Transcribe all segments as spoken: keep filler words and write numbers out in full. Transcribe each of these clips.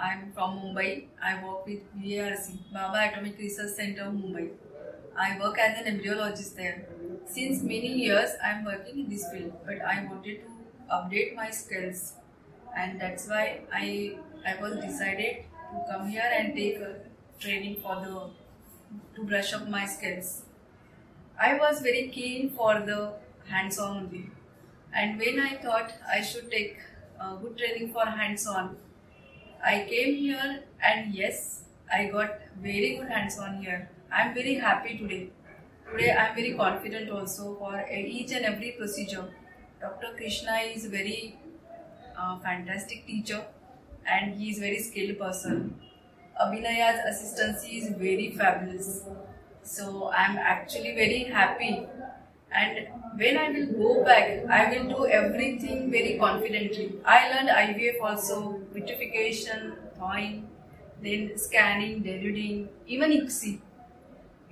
I am from Mumbai. I work with B A R C, Baba Atomic Research Center, Mumbai. I work as an embryologist there. Since many years, I am working in this field, but I wanted to update my skills, and that's why I I was decided to come here and take a training for the to brush up my skills. I was very keen for the hands-on only, and when I thought I should take a good training for hands-on, I came here and yes, I got very good hands-on here. I am very happy today. Today I am very confident also for each and every procedure. Doctor Krishna is a very uh, fantastic teacher and he is a very skilled person. Abhinaya's assistance is very fabulous. So I am actually very happy, and when I will go back, I will do everything very confidently. I learned I V F also, vitrification, thawing, then scanning, deluding, even I C S I.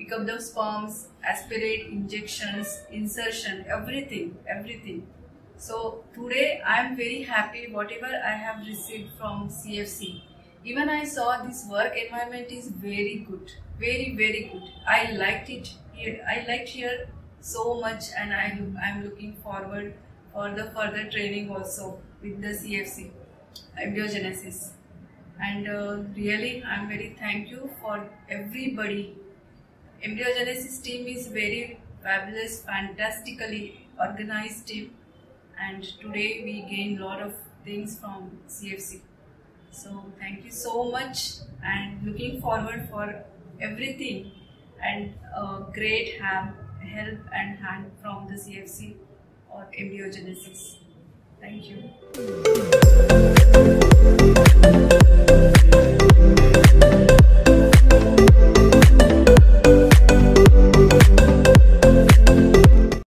Pick up the sperms, aspirate, injections, insertion, everything, everything. So today I am very happy whatever I have received from C F C. Even I saw this work environment is very good, very very good. I liked it here. I liked here so much, and I am looking forward for the further training also with the C F C, Embryogenesis. And uh, really I am very thank you for everybody. Embryogenesis team is very fabulous, fantastically organized team, and today we gain lot of things from C F C. So thank you so much, and looking forward for everything and uh, great help and hand from the C F C or Embryogenesis.